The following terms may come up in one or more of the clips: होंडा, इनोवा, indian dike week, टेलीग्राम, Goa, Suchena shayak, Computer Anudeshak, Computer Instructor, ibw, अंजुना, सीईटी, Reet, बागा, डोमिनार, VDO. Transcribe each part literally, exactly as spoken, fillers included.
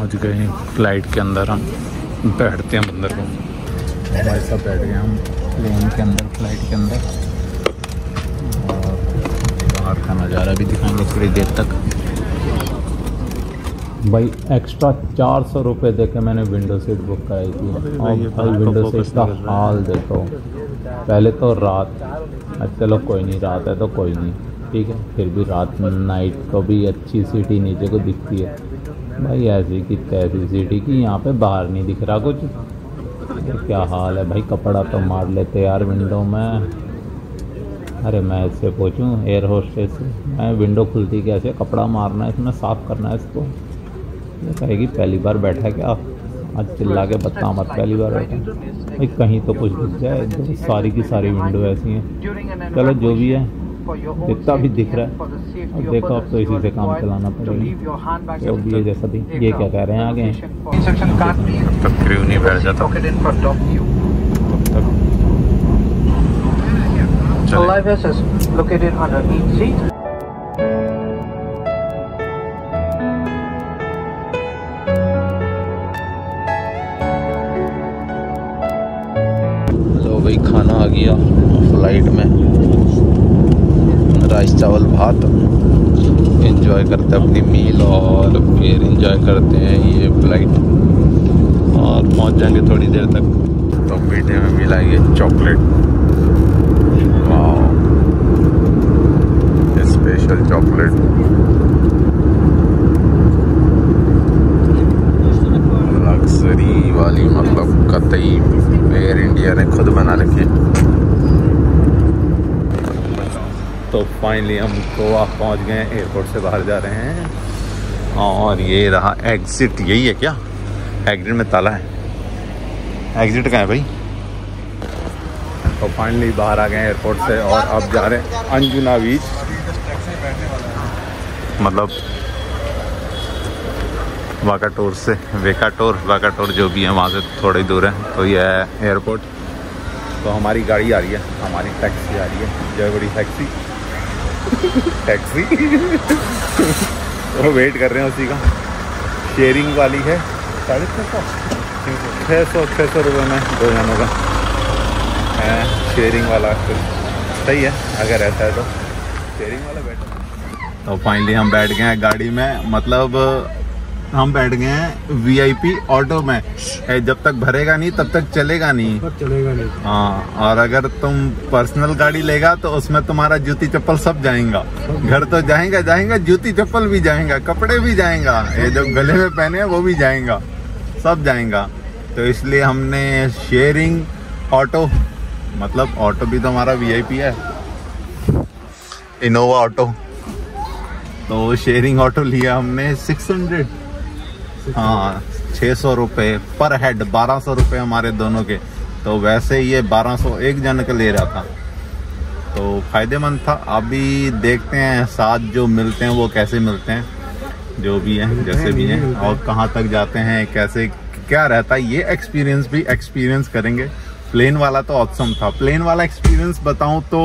पहुंच गए फ्लाइट के अंदर। हम बैठते हैं अंदर को, ऐसा बैठ गए हम प्लेन के अंदर, फ्लाइट के अंदर। और बाहर का नज़ारा भी दिखाएंगे थोड़ी देर तक। भाई एक्स्ट्रा चार सौ रुपये दे के मैंने विंडो सीट बुक कराई थी। और भाई विंडो सीट का हाल देखो, पहले तो रात, चलो कोई नहीं रात है तो कोई नहीं ठीक है, फिर भी रात में नाइट को भी अच्छी सिटी नीचे को दिखती है। भाई ऐसी की तैसी सिटी की यहाँ पे बाहर नहीं दिख रहा कुछ। क्या हाल है भाई, कपड़ा तो मार लेते यार विंडो में। अरे मैं इससे पूछूं एयर होस्टेस से, मैं विंडो खुलती कैसे, कपड़ा मारना है इसमें, साफ़ करना है इसको। ये कहेगी पहली बार बैठा है क्या, आज चिल्ला के बता मत पहली बार बैठा। भाई कहीं तो कुछ दिख जाए, सारी की सारी विंडो ऐसी हैं। चलो जो भी है जितना भी दिख रहा है, अब देखो अब तो इसी से काम चलाना पड़ेगा। तो ये जैसा भी ये क्या कह रहे हैं आगे, तब तक क्रू नहीं बैठ जाता तब तक। तो भाई खाना आ गया फ्लाइट में, राइस चावल भात। एंजॉय करते हैं अपनी मील और फिर एंजॉय करते हैं ये फ्लाइट। और पहुंच जाएंगे थोड़ी देर तक। तो बेटे में मिला ये चॉकलेट, वाह स्पेशल चॉकलेट। लग्जरी वाली, मतलब कतई एयर इंडिया ने खुद बना रखी है। तो फाइनली हम गोवा पहुंच गए, एयरपोर्ट से बाहर जा रहे हैं। और ये रहा एग्ज़िट, यही है क्या, एग्ज़िट में ताला है, एग्ज़िट कहाँ है भाई। तो फाइनली बाहर आ गए एयरपोर्ट से और अब जा रहे हैं अंजुना बीच। मतलब वाकाटोर से, वेकाटोर वाकाटोर जो भी है वहाँ से थोड़ी दूर है। तो ये है एयरपोर्ट। तो हमारी गाड़ी आ रही है, हमारी टैक्सी आ रही है, जय बड़ी टैक्सी टैक्सी तो वेट कर रहे हैं उसी का। शेयरिंग वाली है, साढ़े छः सौ छः सौ छः सौ रुपये में दो जनों का है शेयरिंग वाला। सही है अगर ऐसा है तो शेयरिंग वाला बैठा। तो फाइनली हम बैठ गए हैं गाड़ी में, मतलब हम बैठ गए हैं वीआईपी ऑटो में। जब तक भरेगा नहीं तब तक चलेगा नहीं, तब चलेगा नहीं। हाँ, और अगर तुम पर्सनल गाड़ी लेगा तो उसमें तुम्हारा जूती चप्पल सब जाएगा। घर तो जाएगा जाएगा, जूती चप्पल भी जाएगा, कपड़े भी जाएगा, ये जो गले में पहने हैं वो भी जाएगा, सब जाएगा। तो इसलिए हमने शेयरिंग ऑटो, मतलब ऑटो भी तो हमारा वीआईपी है, इनोवा ऑटो, तो शेयरिंग ऑटो लिया हमने सिक्स हंड्रेड। हाँ, छः सौ रुपये पर हेड, बारह सौ रुपये हमारे दोनों के। तो वैसे ये बारह सौ एक जन का ले रहा था, तो फ़ायदेमंद था। अभी देखते हैं साथ जो मिलते हैं वो कैसे मिलते हैं, जो भी हैं जैसे भी हैं, और कहाँ तक जाते हैं, कैसे क्या रहता है, ये एक्सपीरियंस भी एक्सपीरियंस करेंगे। प्लेन वाला तो ऑसम था। प्लेन वाला एक्सपीरियंस बताऊँ तो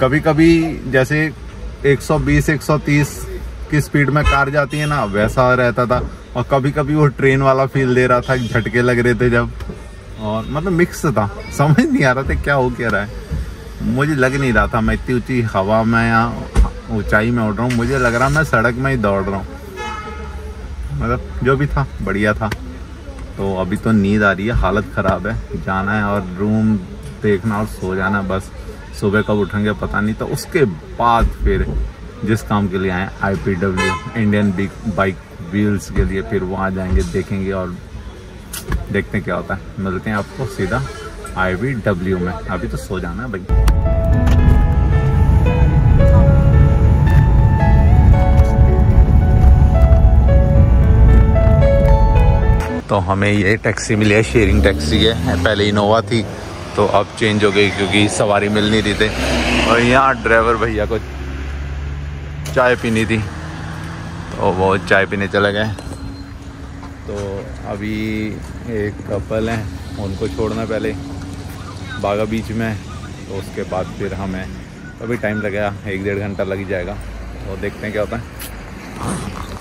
कभी कभी जैसे एक सौ बीस एक सौ तीस की स्पीड में कार जाती है ना, वैसा रहता था। और कभी कभी वो ट्रेन वाला फील दे रहा था, झटके लग रहे थे जब, और मतलब मिक्स था, समझ नहीं आ रहा था क्या हो क्या रहा है। मुझे लग नहीं रहा था मैं इतनी ऊंची हवा में या ऊंचाई में उड़ रहा हूँ, मुझे लग रहा मैं सड़क में ही दौड़ रहा हूँ। मतलब जो भी था बढ़िया था। तो अभी तो नींद आ रही है, हालत ख़राब है, जाना है और रूम देखना और सो जाना बस। सुबह कब उठेंगे पता नहीं। तो उसके बाद फिर जिस काम के लिए आए, I B W Indian bike wheels के लिए, फिर वहाँ जाएंगे देखेंगे और देखते हैं क्या होता है। मिलते हैं आपको सीधा आई बी डब्ल्यू में। अभी तो सो जाना है भाई। तो हमें ये टैक्सी मिली है, शेयरिंग टैक्सी है, पहले इनोवा थी तो अब चेंज हो गई क्योंकि सवारी मिल नहीं रही थी। और यहाँ ड्राइवर भैया को चाय पीनी थी तो वो चाय पीने चले गए। तो अभी एक कपल हैं, उनको छोड़ना पहले बागा बीच में, तो उसके बाद फिर हमें अभी टाइम लगेगा, एक डेढ़ घंटा लग ही जाएगा। तो देखते हैं क्या होता है।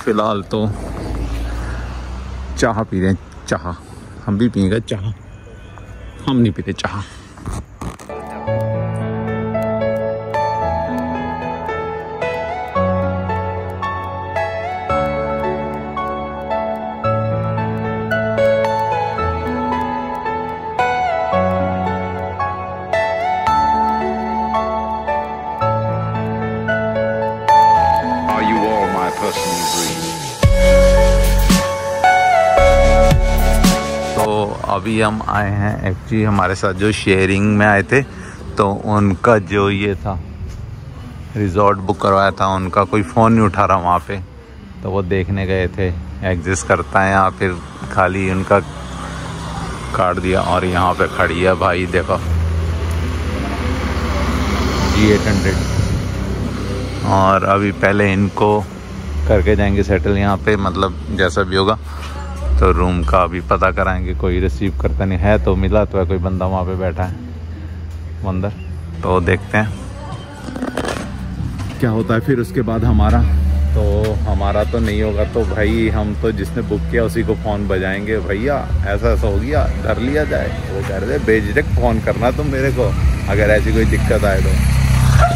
फ़िलहाल तो चाह पी रहे हैं, चाह हम भी पिएंगे, चाह हम नहीं पीते चाह। अभी हम आए हैं एक्चुअली हमारे साथ जो शेयरिंग में आए थे तो उनका जो ये था रिज़ॉर्ट बुक करवाया था उनका कोई फ़ोन नहीं उठा रहा वहाँ पे, तो वो देखने गए थे एग्जिस्ट करता है यहाँ, फिर खाली उनका काट दिया। और यहाँ पे खड़ी है भाई देखो जी एट हंड्रेड, और अभी पहले इनको करके जाएंगे सेटल यहाँ पे, मतलब जैसा भी होगा। तो रूम का अभी पता कराएंगे, कोई रिसीव करता नहीं है तो मिला तो है कोई बंदा वहाँ पे बैठा है अंदर, तो देखते हैं क्या होता है। फिर उसके बाद हमारा तो हमारा तो नहीं होगा तो भाई हम तो जिसने बुक किया उसी को फ़ोन बजाएंगे, भैया ऐसा ऐसा हो गया धर लिया जाए। वो कह रहे थे बेझिझक फ़ोन करना तुम मेरे को अगर ऐसी कोई दिक्कत आए तो,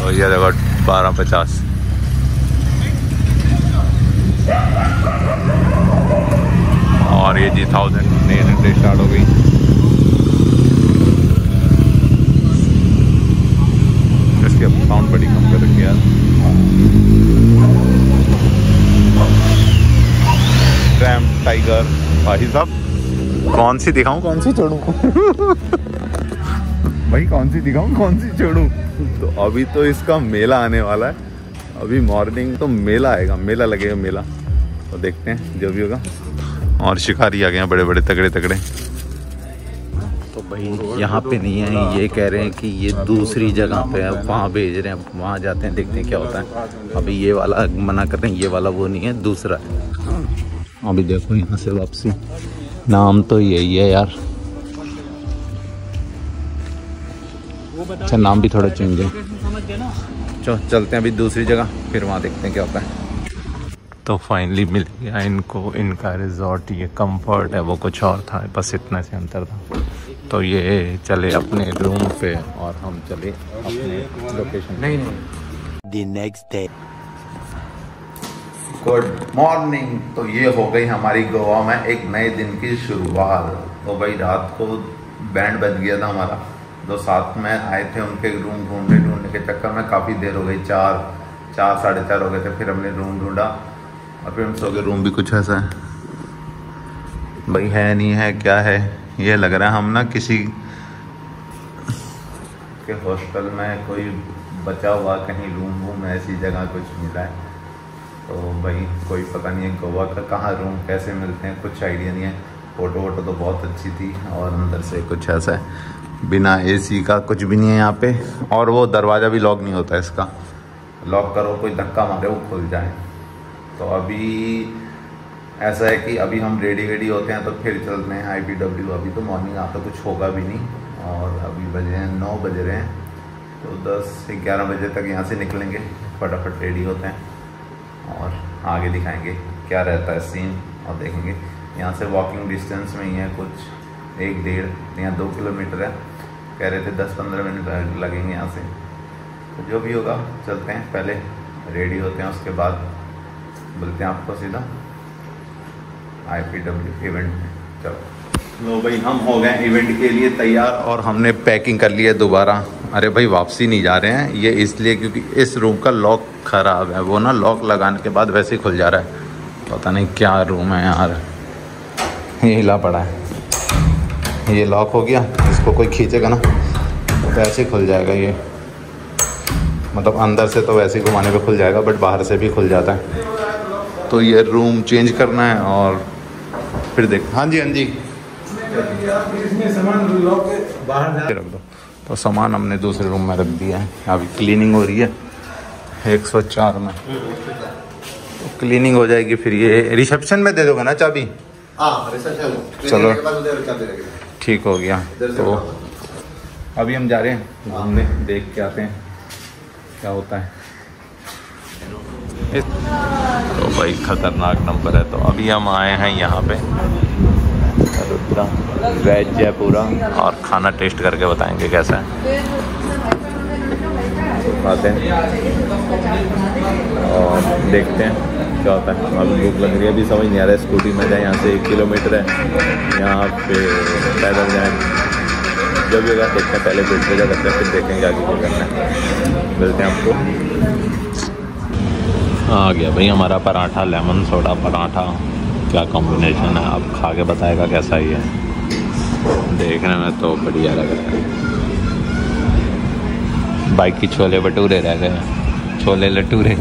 तो ये देखो बारह पचास और ये जी थाउजेंड नई हंड्रेड स्टार्ट हो गई। इसके साउंड बड़ी कम कर रखी यार, ट्रैम टाइगर भाई साहब कौन सी दिखाऊं कौन सी छोड़ूं भाई कौन सी दिखाऊं कौन सी छोड़ूं। तो अभी तो इसका मेला आने वाला है, अभी मॉर्निंग तो मेला आएगा, मेला लगेगा मेला, तो देखते हैं जो भी होगा। और शिकारी आ गए हैं बड़े बड़े तगड़े तगड़े। तो भाई यहाँ पे नहीं है, ये कह रहे हैं कि ये दूसरी जगह पे है, वहाँ भेज रहे हैं, वहाँ जाते हैं देखते हैं क्या होता है। अभी ये वाला मना कर रहे हैं, ये वाला वो नहीं है दूसरा है। अभी देखो यहाँ से वापसी, नाम तो यही है यार, अच्छा नाम भी थोड़ा चेंज है। चलो चलते हैं अभी दूसरी जगह, फिर वहाँ देखते हैं क्या होता है। तो फाइनली मिल गया इनको इनका रिजॉर्ट, ये कंफर्ट है वो कुछ और था, बस इतना से अंतर था। तो ये चले अपने रूम पे और हम चले अपने लोकेशन। नहीं नहीं the next day good morning. तो ये हो गई हमारी गोवा में एक नए दिन की शुरुआत। तो भाई रात को बैंड बज गया था हमारा, तो साथ में आए थे उनके रूम ढूंढने ढूंढने के चक्कर में काफ़ी देर हो गई, चार चार साढ़े चार हो गए थे। फिर हमने रूम ढूंढा और फिर हम सो गए। रूम भी कुछ ऐसा है भाई, है नहीं है क्या है, ये लग रहा है हम ना किसी के हॉस्टल में कोई बचा हुआ कहीं रूम वूम ऐसी जगह कुछ मिला है। तो भाई कोई पता नहीं है गोवा का कहाँ रूम कैसे मिलते हैं, कुछ आइडिया नहीं है। फ़ोटो वोटो तो बहुत अच्छी थी और अंदर से कुछ ऐसा है, बिना एसी का कुछ भी नहीं है यहाँ पे। और वो दरवाज़ा भी लॉक नहीं होता, इसका लॉक करो कोई धक्का मारे वो खुल जाए। तो अभी ऐसा है कि अभी हम रेडी रेडी होते हैं तो फिर चलते हैं आई बी डब्ल्यू। अभी तो मॉर्निंग आता कुछ होगा भी नहीं और अभी बजे हैं नौ बज रहे हैं, तो दस से ग्यारह बजे तक यहाँ से निकलेंगे। फटाफट रेडी होते हैं और आगे दिखाएंगे क्या रहता है सीन। और देखेंगे यहाँ से वॉकिंग डिस्टेंस में ही है, कुछ एक डेढ़ या दो किलोमीटर है, कह रहे थे दस पंद्रह मिनट लगेंगे यहाँ से। तो जो भी होगा चलते हैं, पहले रेडी होते हैं उसके बाद बोलते हैं आपको सीधा आई पी डब्ल्यू इवेंट में। चलो लो भाई हम हो गए इवेंट के लिए तैयार और हमने पैकिंग कर ली है दोबारा। अरे भाई वापसी नहीं जा रहे हैं ये इसलिए क्योंकि इस रूम का लॉक ख़राब है, वो ना लॉक लगाने के बाद वैसे ही खुल जा रहा है। पता नहीं क्या रूम है यार, ये हिला पड़ा है, ये लॉक हो गया, इसको कोई खींचेगा ना तो वैसे ही खुल जाएगा। ये मतलब अंदर से तो वैसे ही घुमाने पे खुल जाएगा बट बाहर से भी खुल जाता है। तो ये रूम चेंज करना है और फिर देख। हाँ जी हाँ जी बाहर रख दो। तो सामान हमने दूसरे रूम में रख दिया है, अभी क्लीनिंग हो रही है एक सौ चार में, तो क्लीनिंग हो जाएगी फिर ये रिसेप्शन में दे दोगे ना चाबी। हाँ रिसेप्शन, चलो ठीक हो गया। तो अभी हम जा रहे हैं घूमने, देख के आते हैं क्या होता है। तो भाई खतरनाक नंबर है। तो अभी हम आए हैं यहाँ पे तो पूरा वेज है पूरा, और खाना टेस्ट करके बताएंगे कैसा है। खाते हैं और देखते हैं क्या होता है। अब भूख लग रही है, अभी समझ नहीं आ रहा है स्कूटी में जाए, यहाँ से एक किलोमीटर है, यहाँ पे पैदल जाए, जो भी होगा देखते हैं। पहले पेट पूजा करते हैं, फिर देखेंगे आगे क्या करना है। मिलते हैं आपको। आ गया भाई हमारा पराठा, लेमन सोडा पराठा, क्या कॉम्बिनेशन है। आप खा के बताएगा कैसा ही है। देखने में तो बढ़िया लग रहा है। बाइक की छोले भटूरे रह गए, छोले लटूरे,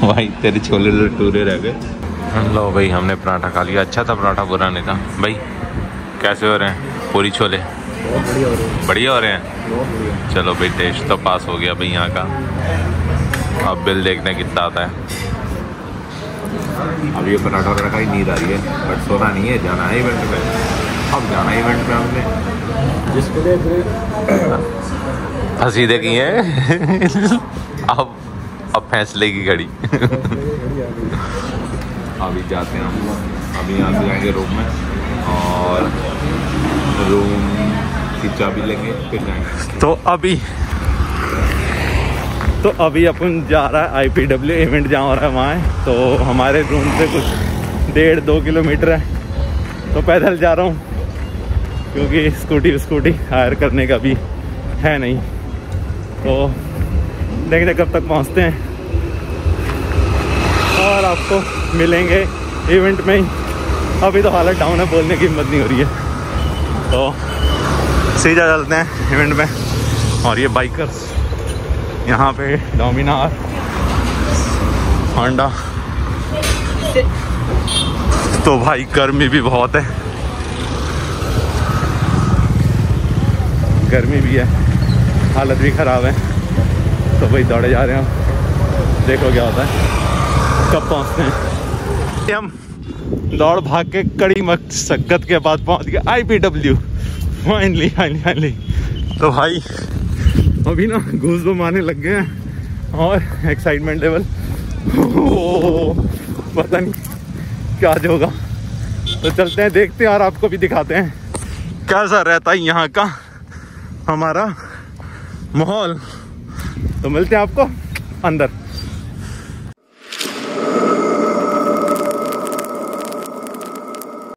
भाई तेरे छोले लटूरे रह गए। लो भाई हमने पराठा खा लिया, अच्छा था पराठा, बुरा नहीं था। भाई कैसे हो रहे हैं पूरी छोले? बढ़िया हो रहे हैं। चलो भाई टेस्ट तो पास हो गया भाई यहाँ का। अब बिल देखते हैं कितना आता है। अब ये पराठा वगैरह का ही नींद आ रही है, बट सोना नहीं है, जाना है इवेंट पे। अब जाना है इवेंट पे हमने, जिसके लिए हंसी देखी है। अब अब फैसले की घड़ी। अभी जाते हैं हम, अभी यहाँ से जाएंगे रूम में, और रूम की चाबी लेंगे फिर जाएंगे। तो अभी तो अभी अपन जा रहा है आई पी डब्ल्यू इवेंट जहाँ हो रहा है वहाँ है। तो हमारे रूम से कुछ डेढ़ दो किलोमीटर है, तो पैदल जा रहा हूँ क्योंकि स्कूटी स्कूटी हायर करने का भी है नहीं। तो देखते कब तक पहुँचते हैं और आपको मिलेंगे इवेंट में ही। अभी तो हालत डाउन है, बोलने की हिम्मत नहीं हो रही है। तो सीधा चलते हैं इवेंट में। और ये बाइकर्स यहाँ पे डोमिनार, होंडा। तो भाई गर्मी भी बहुत है, गर्मी भी है, हालत भी ख़राब है। तो भाई दौड़े जा रहे हैं हम, देखो क्या होता है, कब पहुँचते हैं। हम दौड़ भाग के कड़ी मशक्कत के बाद पहुँच गए I P W finally finally. तो भाई अभी ना घूस घुमाने लग गए हैं और एक्साइटमेंट लेवल पता नहीं क्या जो होगा। तो चलते हैं, देखते हैं और आपको भी दिखाते हैं कैसा रहता है यहाँ का हमारा माहौल। तो मिलते हैं आपको अंदर।